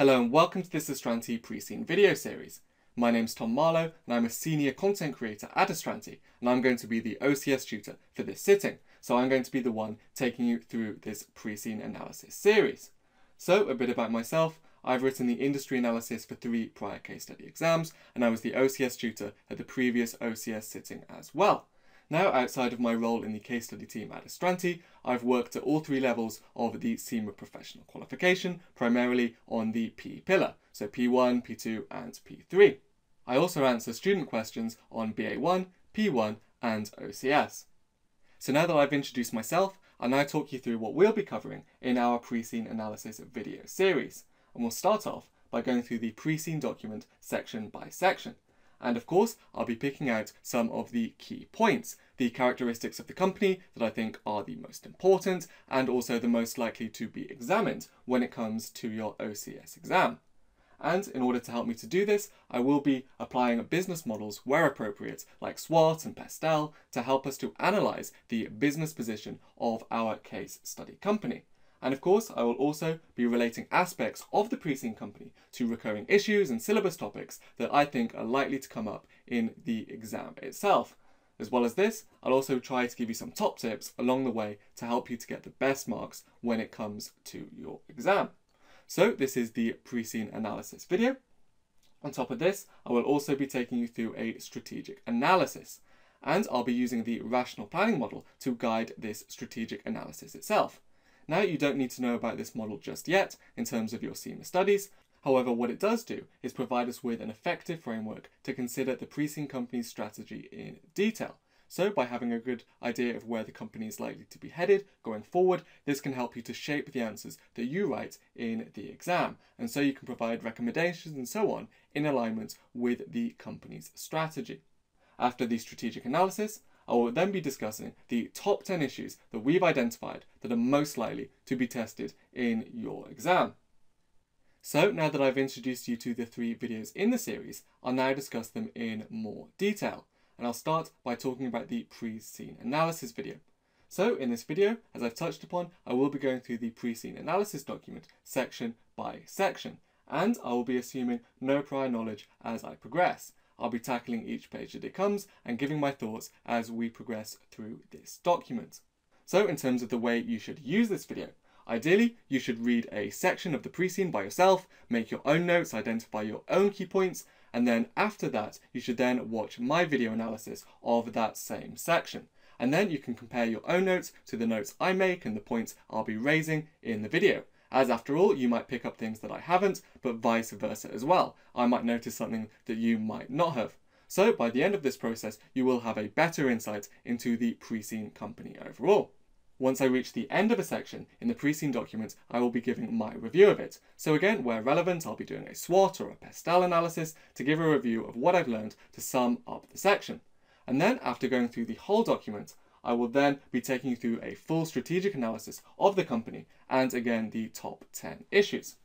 Hello and welcome to this Astranti pre-scene video series. My name's Tom Marlowe and I'm a senior content creator at Astranti, and I'm going to be the OCS tutor for this sitting, so I'm going to be the one taking you through this pre-scene analysis series. So a bit about myself, I've written the industry analysis for 3 prior case study exams and I was the OCS tutor at the previous OCS sitting as well. Now, outside of my role in the case study team at Astranti, I've worked at all 3 levels of the CIMA professional qualification, primarily on the P pillar, so P1, P2 and P3. I also answer student questions on BA1, P1 and OCS. So now that I've introduced myself, I'll now talk you through what we'll be covering in our pre-scene analysis video series. And we'll start off by going through the pre-scene document section by section. And of course, I'll be picking out some of the key points, the characteristics of the company that I think are the most important and also the most likely to be examined when it comes to your OCS exam. And in order to help me to do this, I will be applying business models where appropriate, like SWOT and PESTEL, to help us to analyze the business position of our case study company. And of course, I will also be relating aspects of the pre-scene company to recurring issues and syllabus topics that I think are likely to come up in the exam itself. As well as this, I'll also try to give you some top tips along the way to help you to get the best marks when it comes to your exam. So this is the pre-scene analysis video. On top of this, I will also be taking you through a strategic analysis, and I'll be using the rational planning model to guide this strategic analysis itself. Now, you don't need to know about this model just yet in terms of your CIMA studies. However, what it does do is provide us with an effective framework to consider the pre-scene company's strategy in detail. So by having a good idea of where the company is likely to be headed going forward, this can help you to shape the answers that you write in the exam. And so you can provide recommendations and so on in alignment with the company's strategy. After the strategic analysis, I will then be discussing the top 10 issues that we've identified that are most likely to be tested in your exam. So now that I've introduced you to the 3 videos in the series, I'll now discuss them in more detail. And I'll start by talking about the pre-scene analysis video. So in this video, as I've touched upon, I will be going through the pre-scene analysis document section by section, and I will be assuming no prior knowledge as I progress. I'll be tackling each page that it comes and giving my thoughts as we progress through this document. So in terms of the way you should use this video, ideally you should read a section of the pre-scene by yourself, make your own notes, identify your own key points, and then after that you should then watch my video analysis of that same section. And then you can compare your own notes to the notes I make and the points I'll be raising in the video. As after all, you might pick up things that I haven't, but vice versa as well. I might notice something that you might not have. So by the end of this process, you will have a better insight into the pre-scene company overall. Once I reach the end of a section in the pre-scene document, I will be giving my review of it. So again, where relevant, I'll be doing a SWOT or a PESTEL analysis to give a review of what I've learned to sum up the section. And then after going through the whole document, I will then be taking you through a full strategic analysis of the company and again the top 10 issues.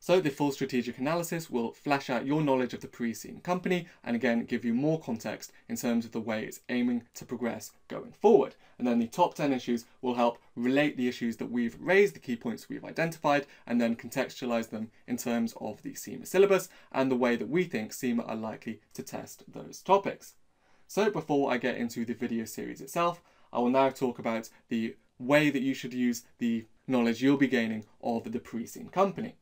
So the full strategic analysis will flesh out your knowledge of the pre-scene company and again give you more context in terms of the way it's aiming to progress going forward. And then the top 10 issues will help relate the issues that we've raised, the key points we've identified, and then contextualize them in terms of the CIMA syllabus and the way that we think CIMA are likely to test those topics. So before I get into the video series itself, I will now talk about the way that you should use the knowledge you'll be gaining of the pre-scene company.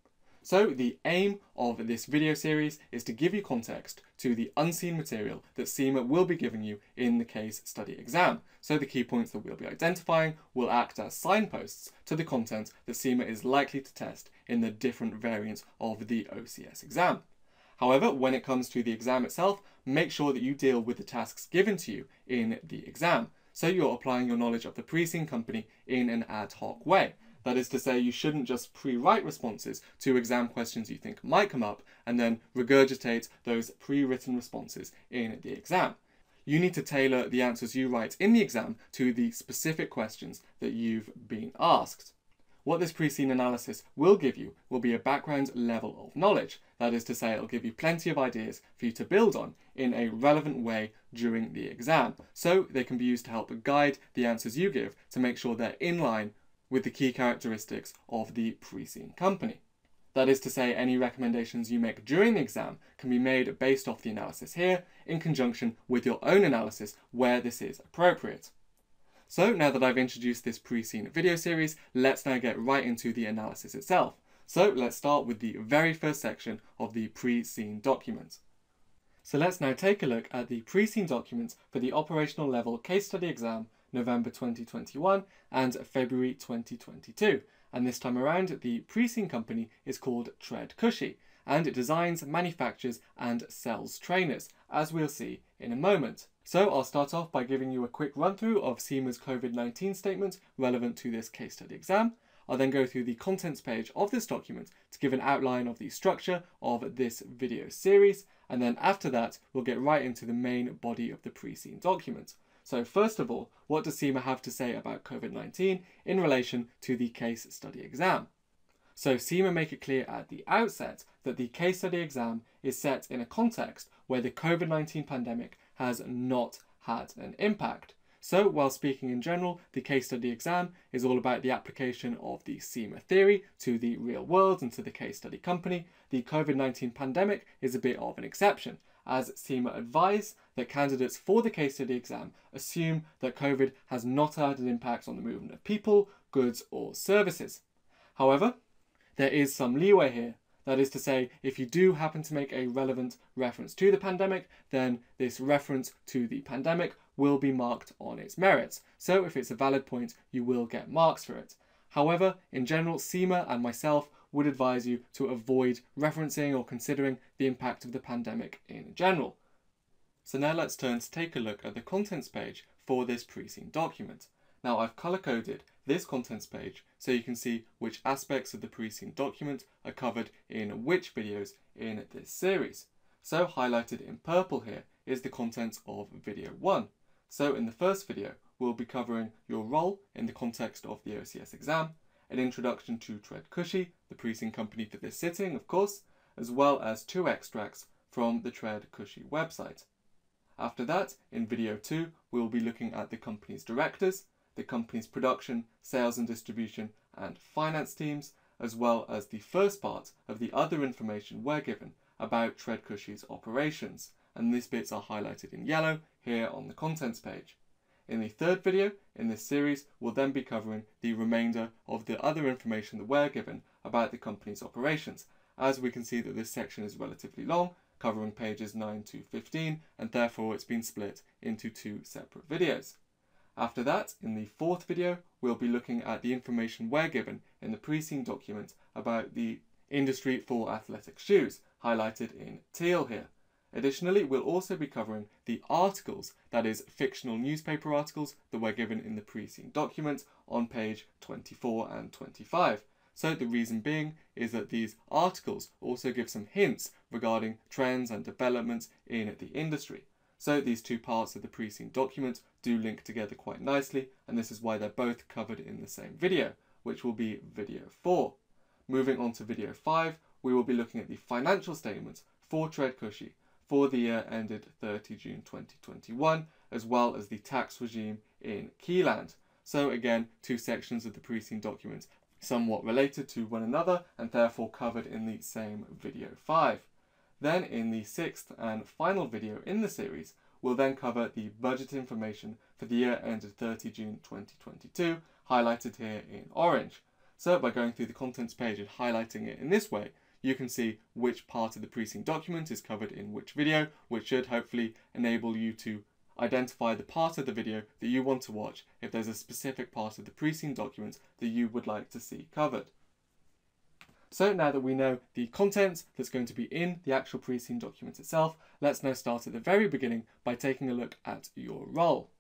So the aim of this video series is to give you context to the unseen material that CIMA will be giving you in the case study exam. So the key points that we'll be identifying will act as signposts to the content that CIMA is likely to test in the different variants of the OCS exam. However, when it comes to the exam itself, make sure that you deal with the tasks given to you in the exam. So you're applying your knowledge of the pre-scene company in an ad hoc way. That is to say, you shouldn't just pre-write responses to exam questions you think might come up and then regurgitate those pre-written responses in the exam. You need to tailor the answers you write in the exam to the specific questions that you've been asked. What this pre-scene analysis will give you will be a background level of knowledge. That is to say, it'll give you plenty of ideas for you to build on in a relevant way during the exam. So they can be used to help guide the answers you give to make sure they're in line with the key characteristics of the pre-scene company. That is to say, any recommendations you make during the exam can be made based off the analysis here, in conjunction with your own analysis where this is appropriate. So now that I've introduced this pre-seen video series, let's now get right into the analysis itself. So let's start with the very first section of the pre-seen document. So let's now take a look at the pre-seen documents for the operational level case study exam November 2021 and February 2022. And this time around, the pre-seen company is called TreadCushy, and it designs, manufactures and sells trainers, as we'll see in a moment. So I'll start off by giving you a quick run through of CIMA's COVID-19 statements relevant to this case study exam. I'll then go through the contents page of this document to give an outline of the structure of this video series, and then after that we'll get right into the main body of the pre-seen document. So first of all, what does CIMA have to say about COVID-19 in relation to the case study exam? So CIMA make it clear at the outset that the case study exam is set in a context where the COVID-19 pandemic has not had an impact. So while speaking in general, the case study exam is all about the application of the CIMA theory to the real world and to the case study company. The COVID-19 pandemic is a bit of an exception, as CIMA advised that candidates for the case study exam assume that COVID has not had an impact on the movement of people, goods or services. However, there is some leeway here. That is to say, if you do happen to make a relevant reference to the pandemic, then this reference to the pandemic will be marked on its merits. So if it's a valid point, you will get marks for it. However, in general, CIMA and myself would advise you to avoid referencing or considering the impact of the pandemic in general. So now let's turn to take a look at the contents page for this pre-seen document. Now I've color-coded this contents page so you can see which aspects of the pre-seen document are covered in which videos in this series. So highlighted in purple here is the contents of video 1. So in the first video, we'll be covering your role in the context of the OCS exam, an introduction to TreadCushy, the pre-seen company for this sitting, of course, as well as 2 extracts from the TreadCushy website. After that, in video 2, we'll be looking at the company's directors, the company's production, sales and distribution, and finance teams, as well as the first part of the other information we're given about TreadCushy's operations, and these bits are highlighted in yellow here on the contents page. In the third video in this series, we'll then be covering the remainder of the other information that we're given about the company's operations, as we can see that this section is relatively long, covering pages 9 to 15, and therefore it's been split into 2 separate videos. After that, in the fourth video, we'll be looking at the information we're given in the pre-seen document about the industry for athletic shoes, highlighted in teal here. Additionally, we'll also be covering the articles, that is fictional newspaper articles, that were given in the pre-seen document on page 24 and 25. So the reason being is that these articles also give some hints regarding trends and developments in the industry. So these 2 parts of the pre-seen document do link together quite nicely, and this is why they're both covered in the same video, which will be video 4. Moving on to video 5, we will be looking at the financial statements for TreadCushy for the year ended 30 June 2021, as well as the tax regime in Keyland. So again, 2 sections of the pre-seen document somewhat related to one another and therefore covered in the same video 5. Then in the 6th and final video in the series, we'll then cover the budget information for the year ended 30 June 2022, highlighted here in orange. So by going through the contents page and highlighting it in this way, you can see which part of the pre-seen document is covered in which video, which should hopefully enable you to identify the part of the video that you want to watch if there's a specific part of the pre-seen document that you would like to see covered. So now that we know the content that's going to be in the actual pre-seen document itself, let's now start at the very beginning by taking a look at your role.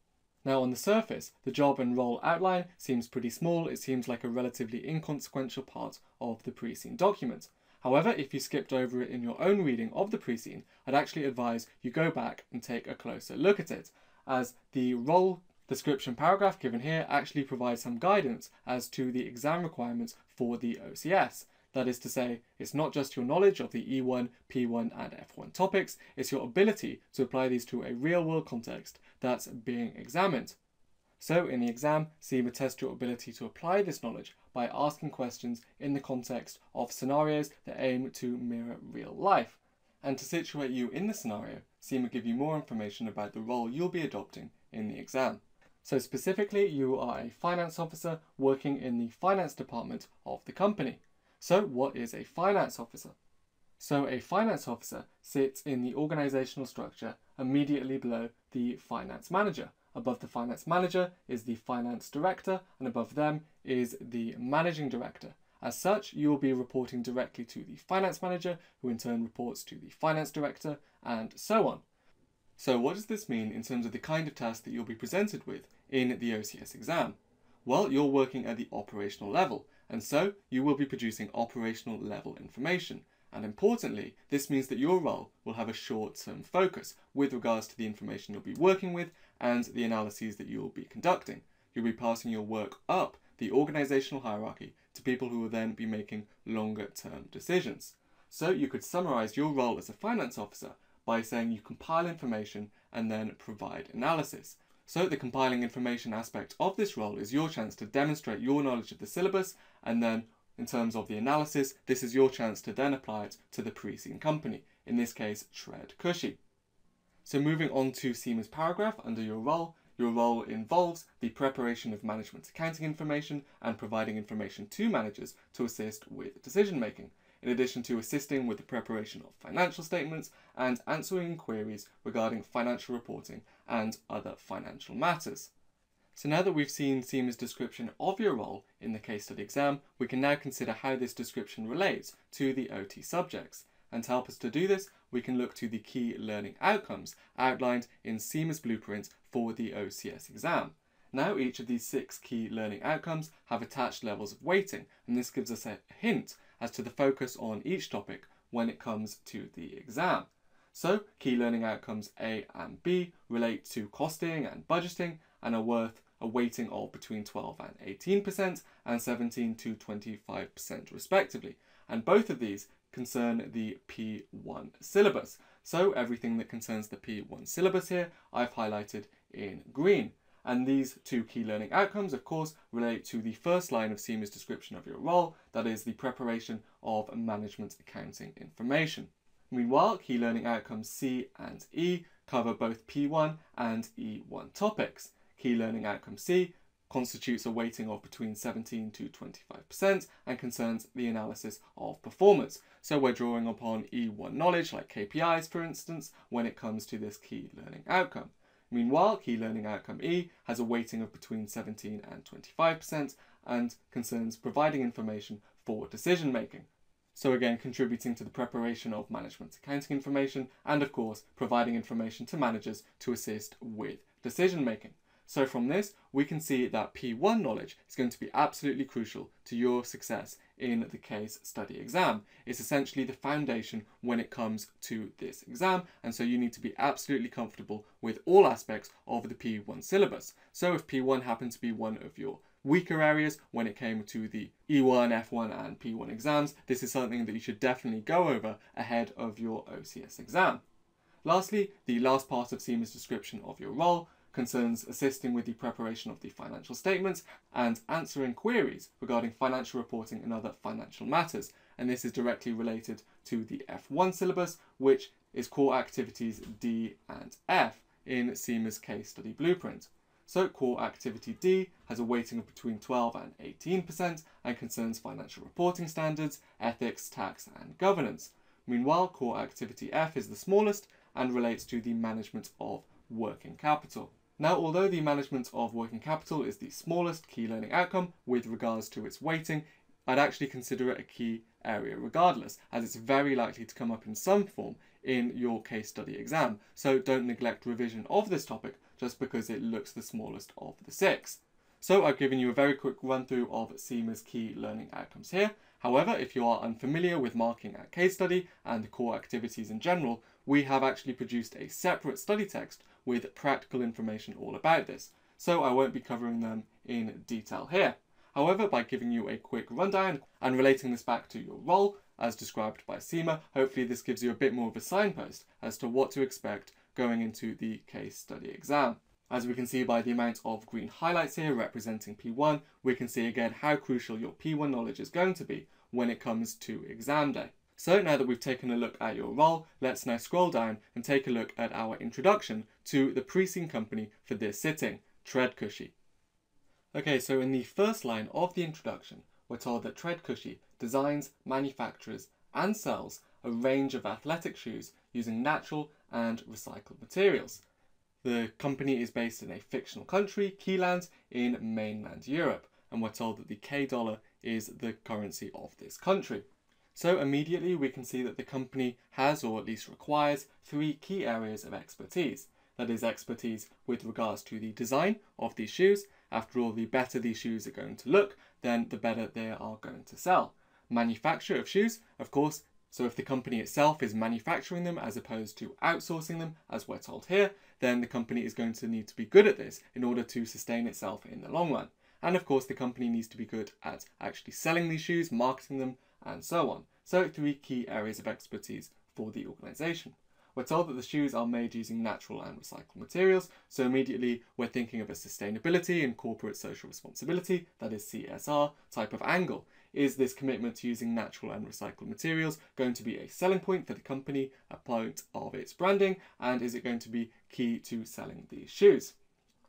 Now on the surface, the job and role outline seems pretty small. It seems like a relatively inconsequential part of the pre-seen document. However, if you skipped over it in your own reading of the pre-seen, I'd actually advise you go back and take a closer look at it, as the role description paragraph given here actually provides some guidance as to the exam requirements for the OCS. That is to say, it's not just your knowledge of the E1, P1 and F1 topics, it's your ability to apply these to a real-world context that's being examined. So in the exam, CIMA tests your ability to apply this knowledge by asking questions in the context of scenarios that aim to mirror real life. And to situate you in the scenario, CIMA give you more information about the role you'll be adopting in the exam. So specifically, you are a finance officer working in the finance department of the company. So what is a finance officer? So a finance officer sits in the organizational structure immediately below the finance manager. Above the finance manager is the finance director, and above them is the managing director. As such, you will be reporting directly to the finance manager, who in turn reports to the finance director, and so on. So what does this mean in terms of the kind of task that you'll be presented with in the OCS exam? Well, you're working at the operational level, and so you will be producing operational level information. And importantly, this means that your role will have a short-term focus with regards to the information you'll be working with and the analyses that you'll be conducting. You'll be passing your work up the organizational hierarchy to people who will then be making longer-term decisions. So you could summarize your role as a finance officer by saying you compile information and then provide analysis. So the compiling information aspect of this role is your chance to demonstrate your knowledge of the syllabus, and then in terms of the analysis, this is your chance to then apply it to the pre-seen company, in this case, TreadCushy. So moving on to CIMA's paragraph under your role involves the preparation of management accounting information and providing information to managers to assist with decision-making, in addition to assisting with the preparation of financial statements and answering queries regarding financial reporting and other financial matters. So now that we've seen CIMA's description of your role in the case study exam, we can now consider how this description relates to the OT subjects. And to help us to do this, we can look to the key learning outcomes outlined in CIMA's blueprint for the OCS exam. Now each of these 6 key learning outcomes have attached levels of weighting, and this gives us a hint as to the focus on each topic when it comes to the exam. So key learning outcomes A and B relate to costing and budgeting and are worth a weighting of between 12 and 18% and 17 to 25% respectively. And both of these concern the P1 syllabus. So everything that concerns the P1 syllabus here, I've highlighted in green. And these 2 key learning outcomes, of course, relate to the first line of CIMA's description of your role, that is the preparation of management accounting information. Meanwhile, key learning outcomes C and E cover both P1 and E1 topics. Key learning outcome C constitutes a weighting of between 17 to 25% and concerns the analysis of performance. So we're drawing upon E1 knowledge like KPIs, for instance, when it comes to this key learning outcome. Meanwhile, key learning outcome E has a weighting of between 17 and 25% and concerns providing information for decision making. So again, contributing to the preparation of management accounting information and of course, providing information to managers to assist with decision making. So from this, we can see that P1 knowledge is going to be absolutely crucial to your success in the case study exam. It's essentially the foundation when it comes to this exam, and so you need to be absolutely comfortable with all aspects of the P1 syllabus. So if P1 happened to be one of your weaker areas when it came to the E1, F1 and P1 exams, this is something that you should definitely go over ahead of your OCS exam. Lastly, the last part of CIMA's description of your role concerns assisting with the preparation of the financial statements and answering queries regarding financial reporting and other financial matters. And this is directly related to the F1 syllabus, which is core activities D and F in CIMA's case study blueprint. So core activity D has a weighting of between 12 and 18% and concerns financial reporting standards, ethics, tax and governance. Meanwhile, core activity F is the smallest and relates to the management of working capital. Now, although the management of working capital is the smallest key learning outcome with regards to its weighting, I'd actually consider it a key area regardless, as it's very likely to come up in some form in your case study exam. So don't neglect revision of this topic just because it looks the smallest of the 6. So I've given you a very quick run through of CIMA's key learning outcomes here. However, if you are unfamiliar with marking at case study and the core activities in general, we have actually produced a separate study text with practical information all about this, so I won't be covering them in detail here. However, by giving you a quick rundown and relating this back to your role, as described by CIMA, hopefully this gives you a bit more of a signpost as to what to expect going into the case study exam. as we can see by the amount of green highlights here representing P1, we can see again how crucial your P1 knowledge is going to be when it comes to exam day. So now that we've taken a look at your role, let's now scroll down and take a look at our introduction to the pre-scene company for this sitting, TreadCushy. Okay, so in the first line of the introduction, we're told that TreadCushy designs, manufactures and sells a range of athletic shoes using natural and recycled materials. The company is based in a fictional country, Keyland, in mainland Europe, and we're told that the K dollar is the currency of this country. So immediately we can see that the company has, or at least requires, three key areas of expertise. That is expertise with regards to the design of these shoes. After all, the better these shoes are going to look, then the better they are going to sell. Manufacture of shoes, of course, so if the company itself is manufacturing them as opposed to outsourcing them, as we're told here, then the company is going to need to be good at this in order to sustain itself in the long run. And of course, the company needs to be good at actually selling these shoes, marketing them, and so on. So three key areas of expertise for the organization. We're told that the shoes are made using natural and recycled materials, so immediately we're thinking of a sustainability and corporate social responsibility, that is CSR, type of angle. Is this commitment to using natural and recycled materials going to be a selling point for the company, a point of its branding, and is it going to be key to selling these shoes?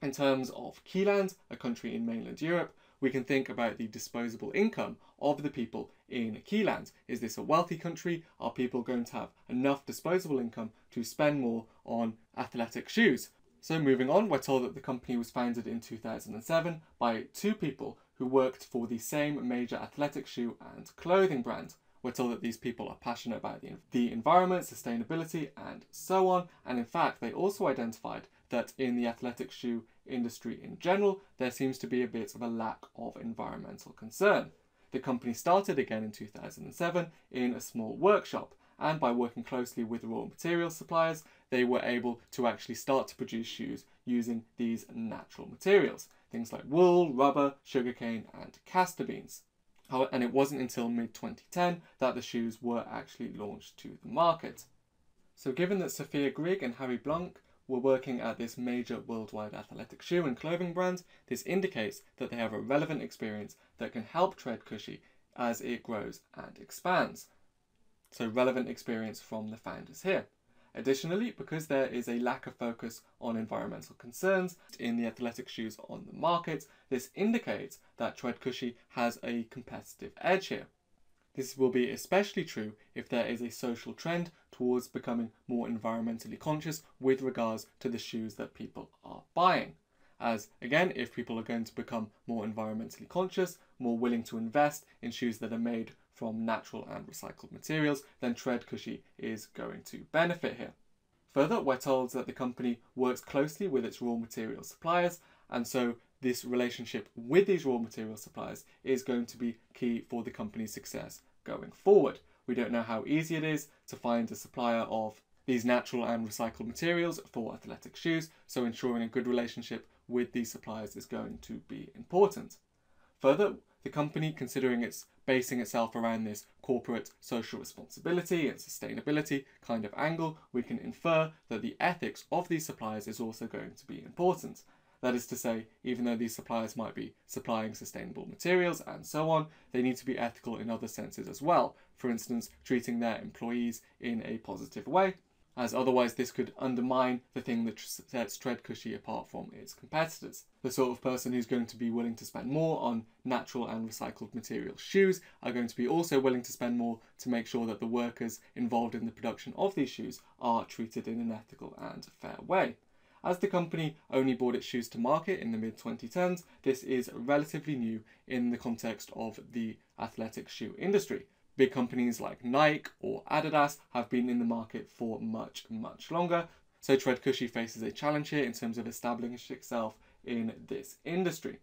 In terms of Keyland, a country in mainland Europe, we can think about the disposable income of the people in Keyland. Is this a wealthy country? Are people going to have enough disposable income to spend more on athletic shoes? So moving on, we're told that the company was founded in 2007 by two people who worked for the same major athletic shoe and clothing brand. We're told that these people are passionate about the environment, sustainability, and so on. And in fact, they also identified that in the athletic shoe industry in general, there seems to be a bit of a lack of environmental concern. The company started again in 2007 in a small workshop, and by working closely with raw material suppliers, they were able to actually start to produce shoes using these natural materials, things like wool, rubber, sugarcane, and castor beans. And it wasn't until mid-2010 that the shoes were actually launched to the market. So given that Sophia Grigg and Harry Blanc were working at this major worldwide athletic shoe and clothing brand, this indicates that they have a relevant experience that can help TreadCushy as it grows and expands. So relevant experience from the founders here. Additionally, because there is a lack of focus on environmental concerns in the athletic shoes on the market, this indicates that TreadCushy has a competitive edge here. This will be especially true if there is a social trend towards becoming more environmentally conscious with regards to the shoes that people are buying. As again, if people are going to become more environmentally conscious, more willing to invest in shoes that are made from natural and recycled materials, then TreadCushy is going to benefit here. Further, we're told that the company works closely with its raw material suppliers, and so this relationship with these raw material suppliers is going to be key for the company's success going forward. We don't know how easy it is to find a supplier of these natural and recycled materials for athletic shoes, so ensuring a good relationship with these suppliers is going to be important. Further, the company, considering it's basing itself around this corporate social responsibility and sustainability kind of angle, we can infer that the ethics of these suppliers is also going to be important. That is to say, even though these suppliers might be supplying sustainable materials and so on, they need to be ethical in other senses as well. For instance, treating their employees in a positive way, as otherwise this could undermine the thing that sets TreadCushy apart from its competitors. The sort of person who's going to be willing to spend more on natural and recycled material shoes are going to be also willing to spend more to make sure that the workers involved in the production of these shoes are treated in an ethical and fair way. As the company only brought its shoes to market in the mid-2010s, this is relatively new in the context of the athletic shoe industry. Big companies like Nike or Adidas have been in the market for much, much longer, so TreadCushy faces a challenge here in terms of establishing itself in this industry.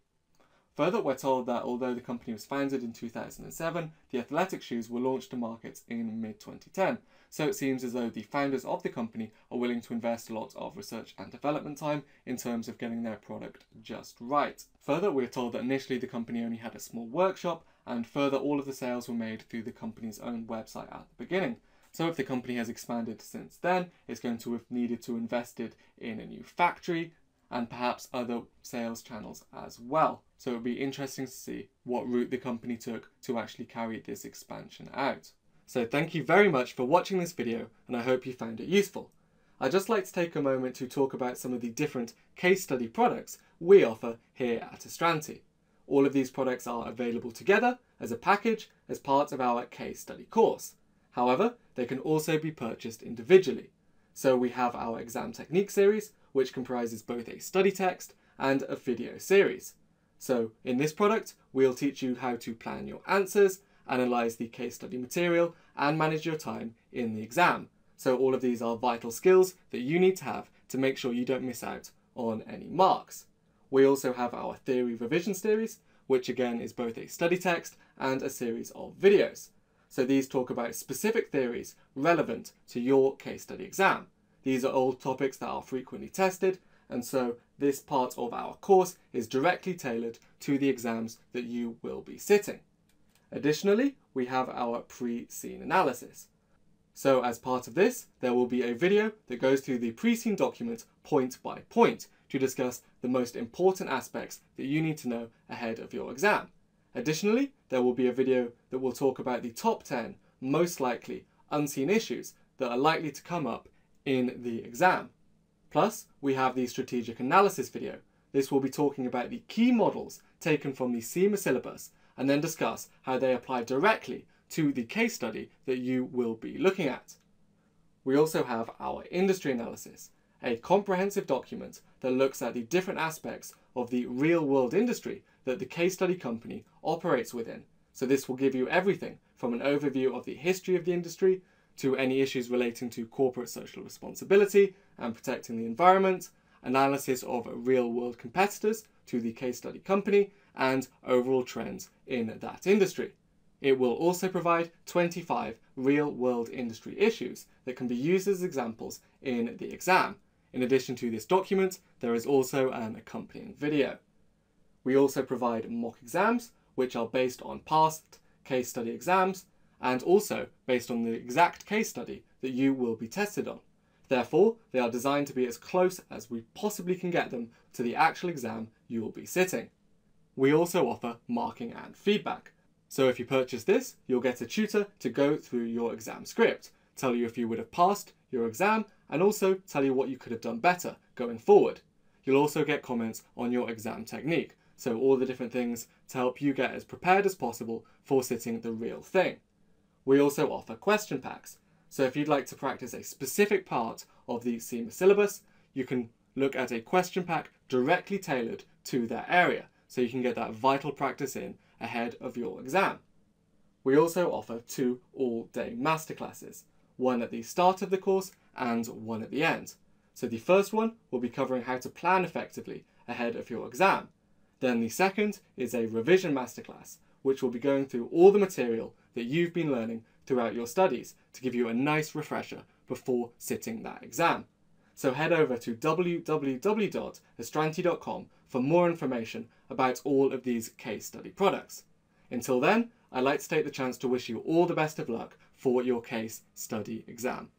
Further, we're told that although the company was founded in 2007, the athletic shoes were launched to market in mid-2010. So it seems as though the founders of the company are willing to invest a lot of research and development time in terms of getting their product just right. Further, we're told that initially the company only had a small workshop, and further, all of the sales were made through the company's own website at the beginning. So if the company has expanded since then, it's going to have needed to invested in a new factory, and perhaps other sales channels as well. So it would be interesting to see what route the company took to actually carry this expansion out. So thank you very much for watching this video, and I hope you found it useful. I'd just like to take a moment to talk about some of the different case study products we offer here at Astranti. All of these products are available together as a package as part of our case study course. However, they can also be purchased individually. So we have our exam technique series, which comprises both a study text and a video series. So in this product, we'll teach you how to plan your answers, analyze the case study material, and manage your time in the exam. So all of these are vital skills that you need to have to make sure you don't miss out on any marks. We also have our theory revision series, which again is both a study text and a series of videos. So these talk about specific theories relevant to your case study exam. These are all topics that are frequently tested, and so this part of our course is directly tailored to the exams that you will be sitting. Additionally, we have our pre-scene analysis. So as part of this, there will be a video that goes through the pre-scene document point by point to discuss the most important aspects that you need to know ahead of your exam. Additionally, there will be a video that will talk about the top 10 most likely unseen issues that are likely to come up in the exam. Plus, we have the strategic analysis video. This will be talking about the key models taken from the CIMA syllabus and then discuss how they apply directly to the case study that you will be looking at. We also have our industry analysis, a comprehensive document that looks at the different aspects of the real-world industry that the case study company operates within. So this will give you everything from an overview of the history of the industry to any issues relating to corporate social responsibility and protecting the environment, analysis of real-world competitors to the case study company, and overall trends in that industry. It will also provide 25 real-world industry issues that can be used as examples in the exam. In addition to this document, there is also an accompanying video. We also provide mock exams, which are based on past case study exams and also based on the exact case study that you will be tested on. Therefore, they are designed to be as close as we possibly can get them to the actual exam you will be sitting. We also offer marking and feedback. So if you purchase this, you'll get a tutor to go through your exam script, tell you if you would have passed your exam, and also tell you what you could have done better going forward. You'll also get comments on your exam technique, so all the different things to help you get as prepared as possible for sitting the real thing. We also offer question packs, so if you'd like to practice a specific part of the CIMA syllabus, you can look at a question pack directly tailored to that area, so you can get that vital practice in ahead of your exam. We also offer 2 all-day masterclasses, one at the start of the course and one at the end. So the first one will be covering how to plan effectively ahead of your exam. Then the second is a revision masterclass, which will be going through all the material that you've been learning throughout your studies to give you a nice refresher before sitting that exam. So head over to www.astranti.com for more information about all of these case study products. Until then, I'd like to take the chance to wish you all the best of luck for your case study exam.